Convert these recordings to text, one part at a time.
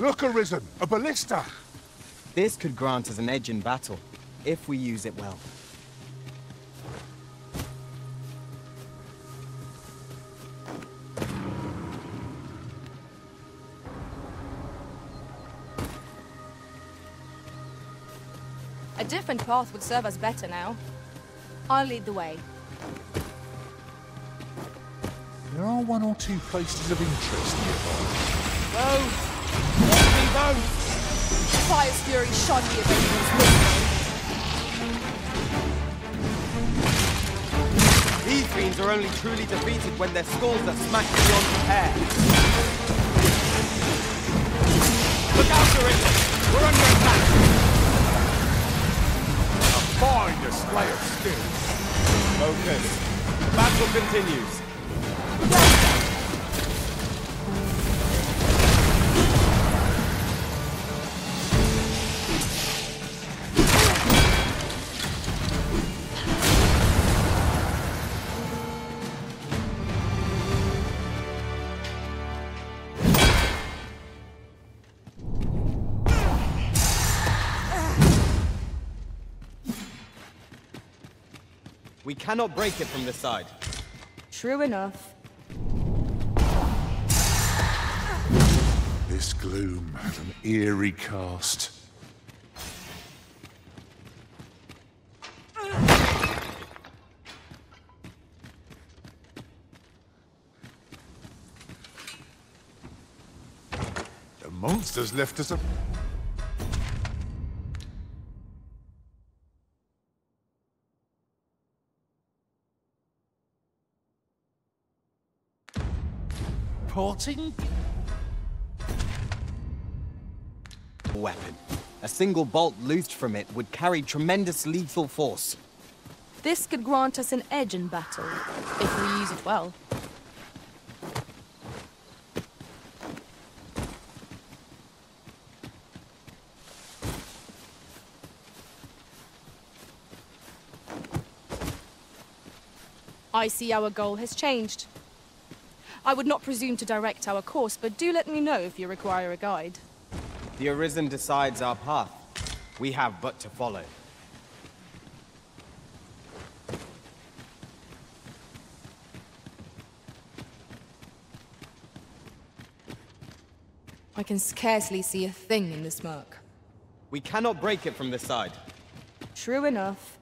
Look, Arisen, a ballista. This could grant us an edge in battle, if we use it well. A different path would serve us better now. I'll lead the way. There are one or two places of interest nearby. Those! What be those? Fire's fury shot me if anyone's listening. These fiends are only truly defeated when their skulls are smacked beyond repair. Look out, Arisen! We're under attack! A fine display of skill. Focus. Battle continues. Yes. We cannot break it from this side. True enough. This gloom had an eerie cast. The monsters left us a... Porting? Weapon. A single bolt loosed from it would carry tremendous lethal force. This could grant us an edge in battle, if we use it well. I see our goal has changed. I would not presume to direct our course, but do let me know if you require a guide. The Arisen decides our path. We have but to follow. I can scarcely see a thing in this murk. We cannot break it from this side. True enough.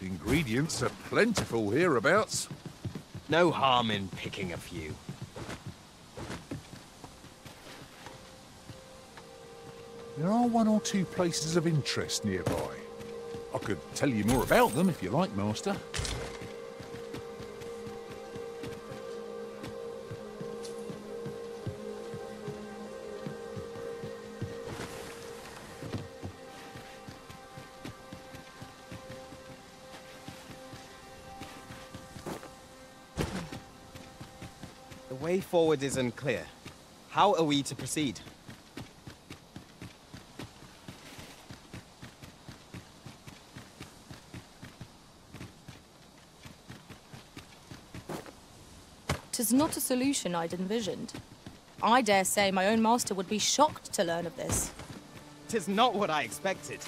Ingredients are plentiful hereabouts. No harm in picking a few. There are one or two places of interest nearby. I could tell you more about them if you like, Master. The way forward is unclear. How are we to proceed? Tis not a solution I'd envisioned. I dare say my own master would be shocked to learn of this. Tis not what I expected.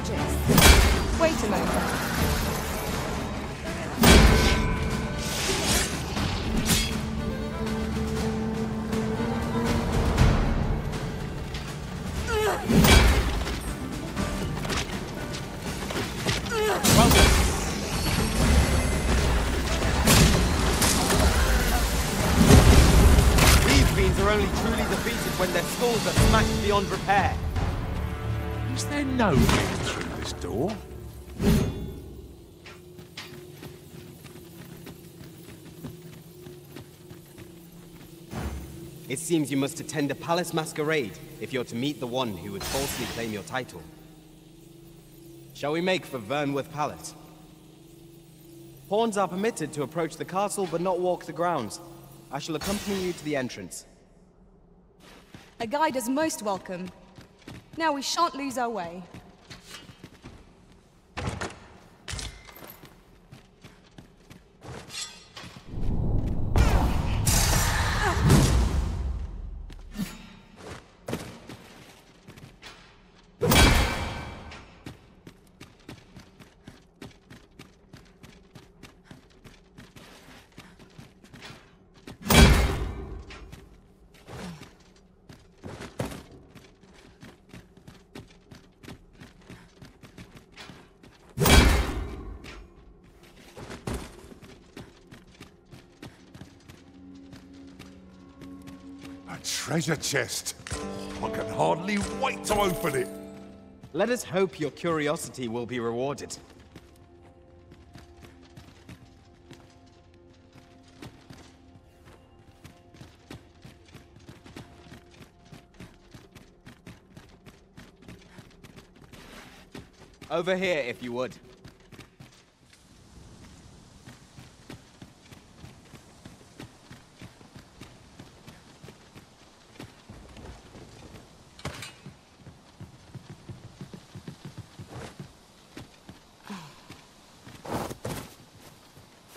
badges. Wait a moment. Welcome. These beans are only truly defeated when their skulls are smashed beyond repair. Is there no way through this door? It seems you must attend a palace masquerade if you're to meet the one who would falsely claim your title. Shall we make for Vernworth Palace? Pawns are permitted to approach the castle but not walk the grounds. I shall accompany you to the entrance. A guide is most welcome. Now we shan't lose our way. Treasure chest. I can hardly wait to open it. Let us hope your curiosity will be rewarded. Over here, if you would.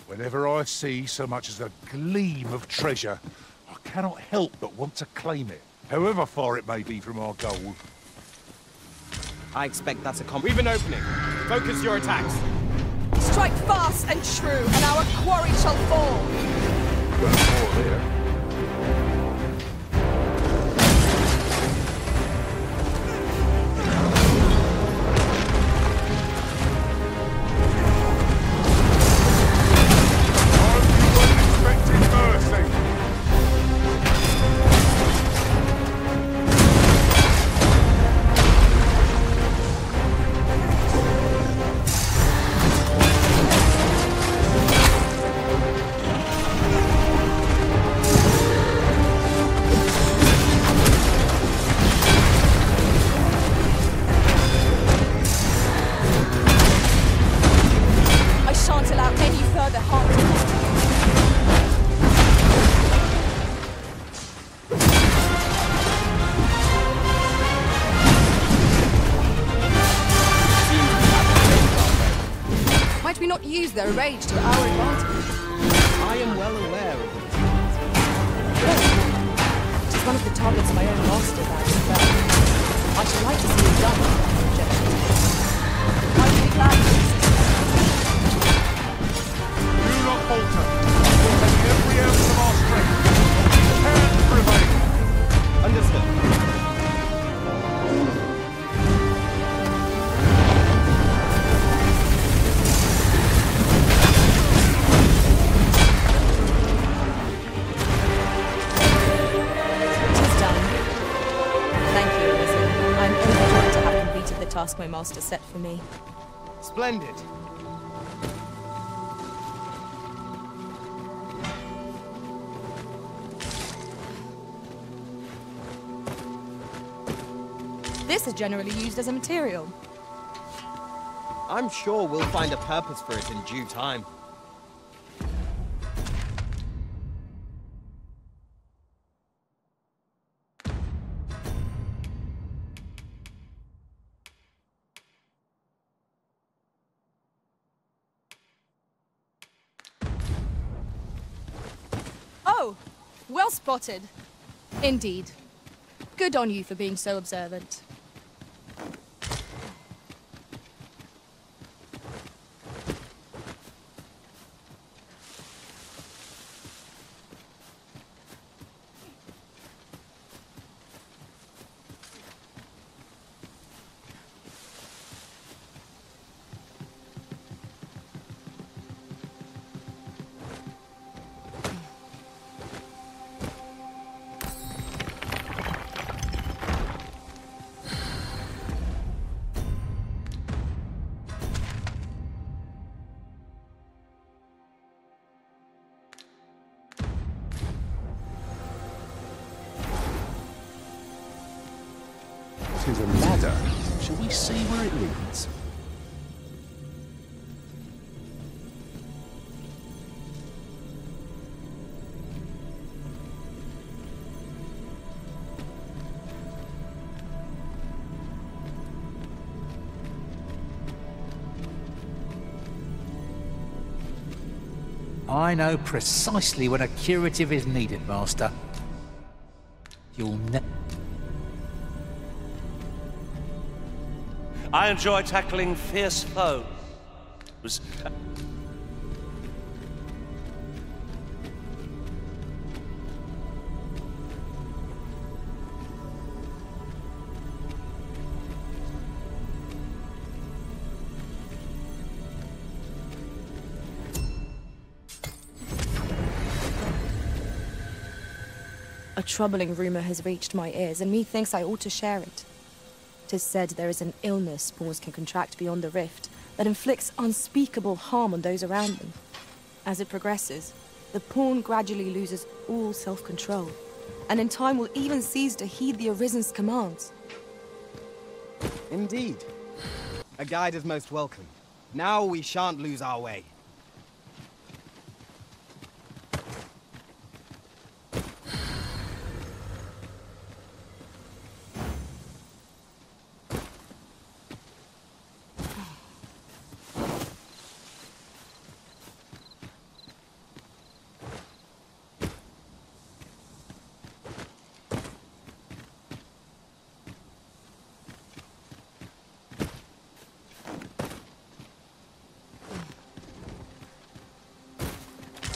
Whenever I see so much as a gleam of treasure, I cannot help but want to claim it, however far it may be from our goal. I expect that's a we've an opening. Focus your attacks. Strike fast and true, and our quarry shall fall. Well, there. Their rage to our advantage. I am well aware of it. Look, it is one of the targets my own master that I should like to see it done. I would be glad. Do not falter. We'll take every ounce of our strength. Prepare to prevail. Understood. Task my master set for me. Splendid. This is generally used as a material. I'm sure we'll find a purpose for it in due time. Well spotted. Indeed. Good on you for being so observant. That is a ladder. Shall we see where it leads? I know precisely when a curative is needed, Master. You'll never... I enjoy tackling fierce foes. A troubling rumor has reached my ears, and methinks I ought to share it. 'Tis said there is an illness Pawns can contract beyond the rift that inflicts unspeakable harm on those around them. As it progresses, the Pawn gradually loses all self-control, and in time will even cease to heed the Arisen's commands. Indeed. A guide is most welcome. Now we shan't lose our way.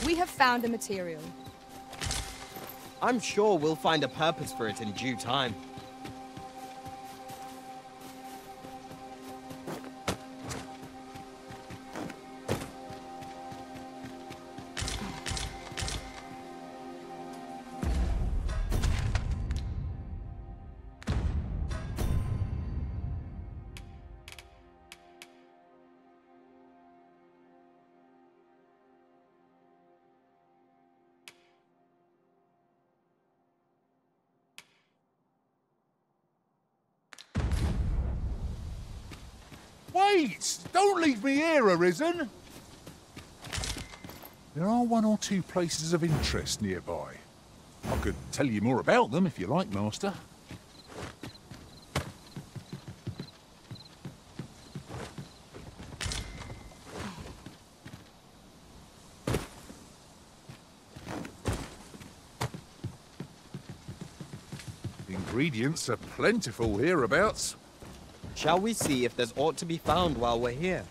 We have found a material. I'm sure we'll find a purpose for it in due time. Wait! Don't leave me here, Arisen! There are one or two places of interest nearby. I could tell you more about them if you like, Master. The ingredients are plentiful hereabouts. Shall we see if there's aught to be found while we're here?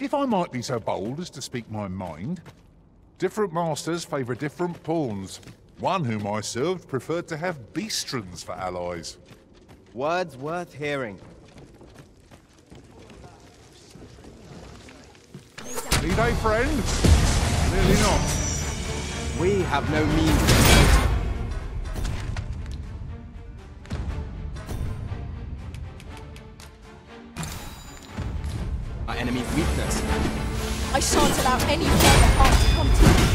If I might be so bold as to speak my mind, different masters favour different pawns. One whom I served preferred to have beastrens for allies. Words worth hearing. Need a friend? Clearly not. We have no means. Enemy's weakness. I shan't allow any further harm to come to me.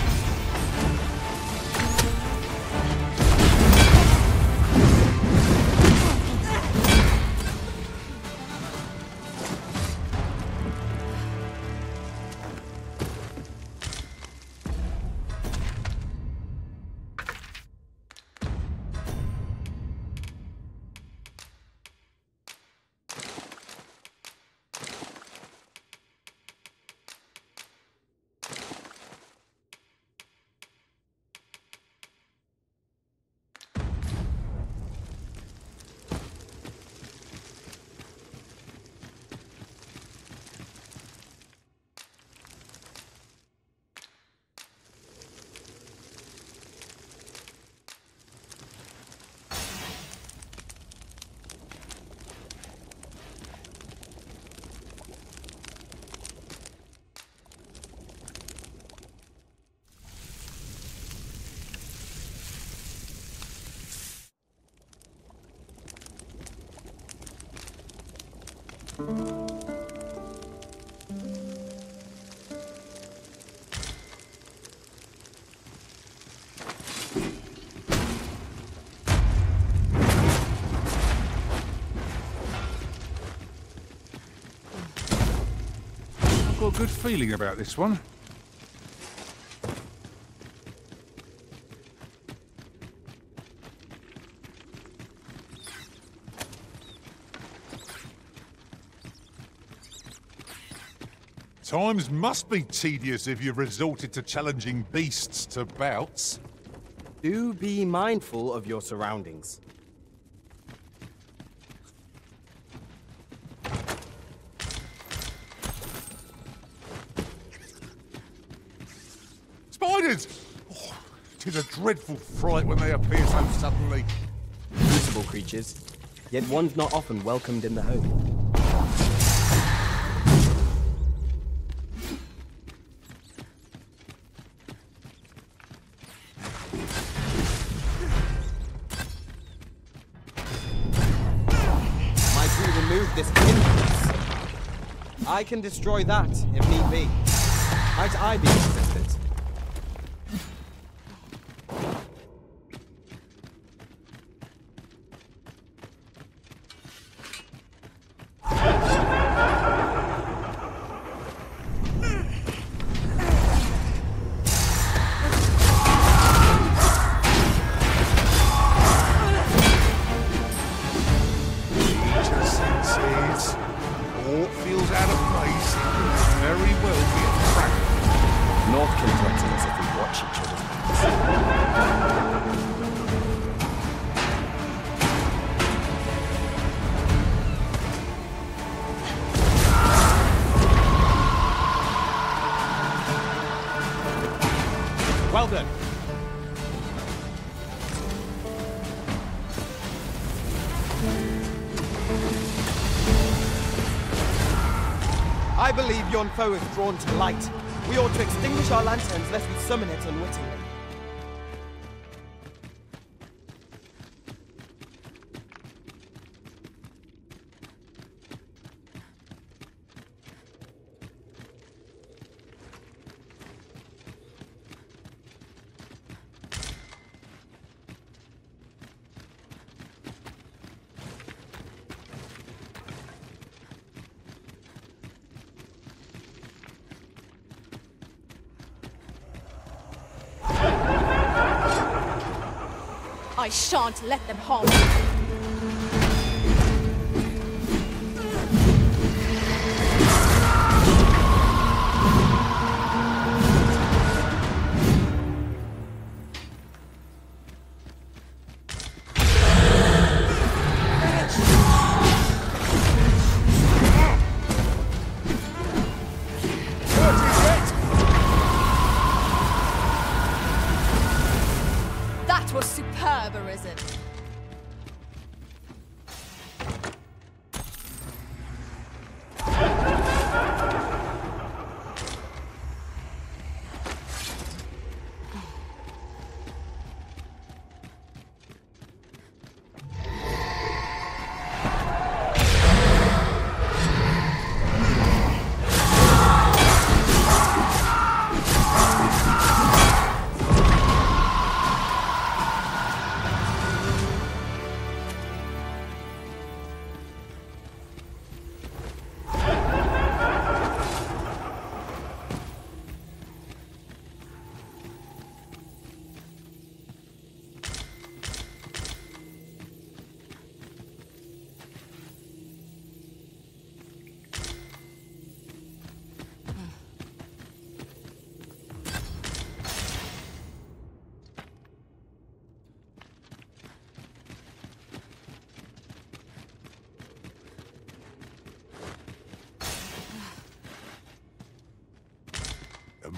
good feeling about this one. Times must be tedious if you've resorted to challenging beasts to bouts. Do be mindful of your surroundings. Spiders! Oh, 'tis a dreadful fright when they appear so suddenly. Usable creatures, yet one's not often welcomed in the home. I can destroy that, if need be. Might I be resistant? I believe yon foe is drawn to light. We ought to extinguish our lanterns lest we summon it unwittingly. I shan't let them harm me. That was superb, Arisen.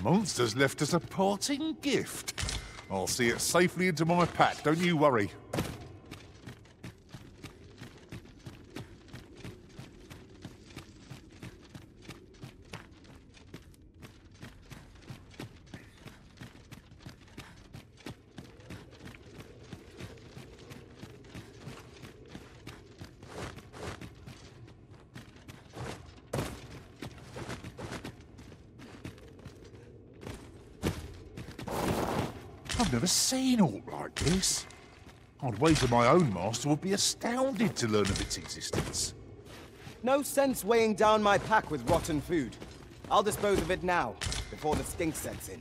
Monsters left us a parting gift. I'll see it safely into my pack, don't you worry. I've never seen aught like this. I'd wager my own master would be astounded to learn of its existence. No sense weighing down my pack with rotten food. I'll dispose of it now, before the stink sets in.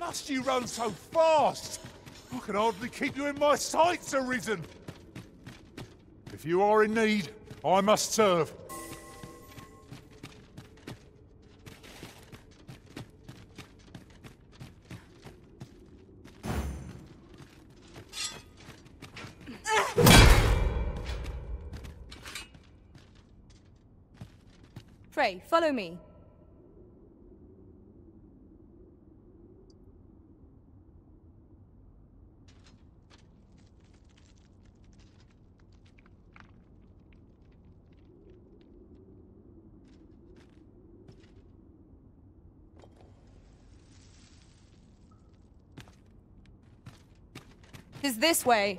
Must you run so fast? I can hardly keep you in my sights, Arisen. If you are in need, I must serve. Pray, follow me. Is this way.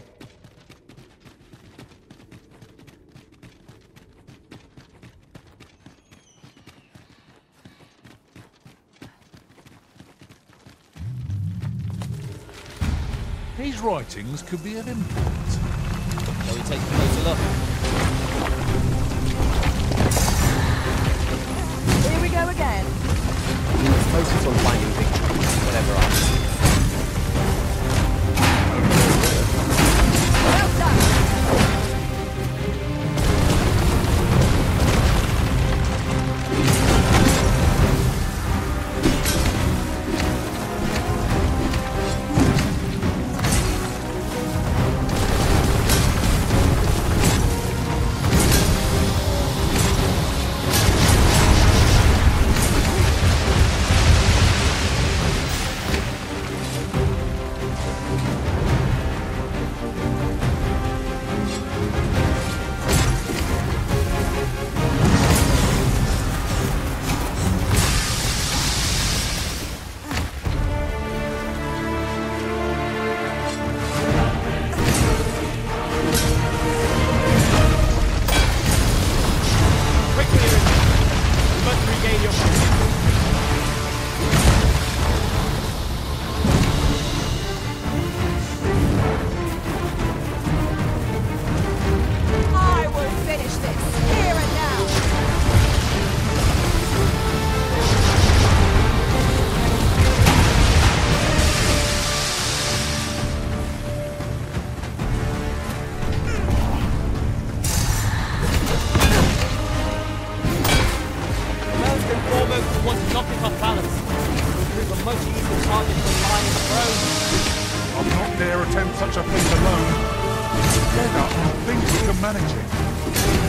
These writings could be of import. Shall we take a closer look? Here we go again. He was focused on finding victory, whatever else. Attempt such a thing alone. Together, I think we can manage it.